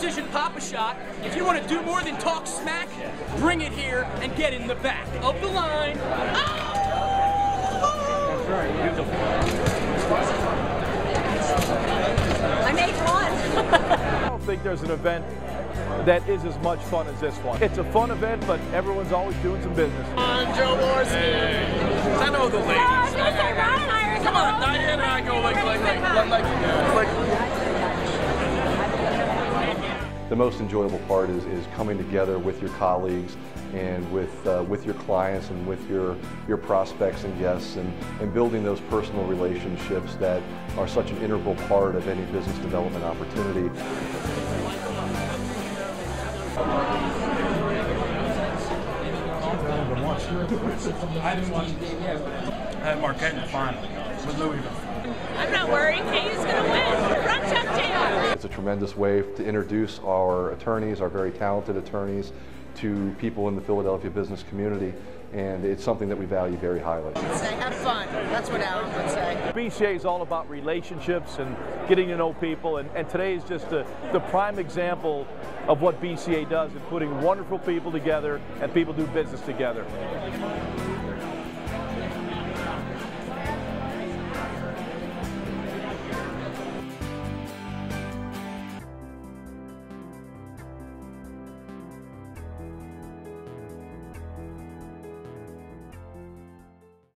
Precision Papa Shot. If you want to do more than talk smack, bring it here and get in the back of the line. Oh! That's right. Beautiful. I made one. I don't think there's an event that is as much fun as this one. It's a fun event, but everyone's always doing some business. I'm Joe Morrison. Hey. I know the ladies. Oh, come on, Diana, I go like. The most enjoyable part is coming together with your colleagues and with your clients and with your prospects and guests and building those personal relationships that are such an integral part of any business development opportunity. I just watched Marquette in the final with Louisville. I'm not worried, KU's going to win. Run, Chuck Taylor. It's a tremendous way to introduce our attorneys, our very talented attorneys, to people in the Philadelphia business community, and it's something that we value very highly. Say, have fun. That's what Alan would say. BCA is all about relationships and getting to know people, and today is just the prime example of what BCA does in putting wonderful people together and people do business together.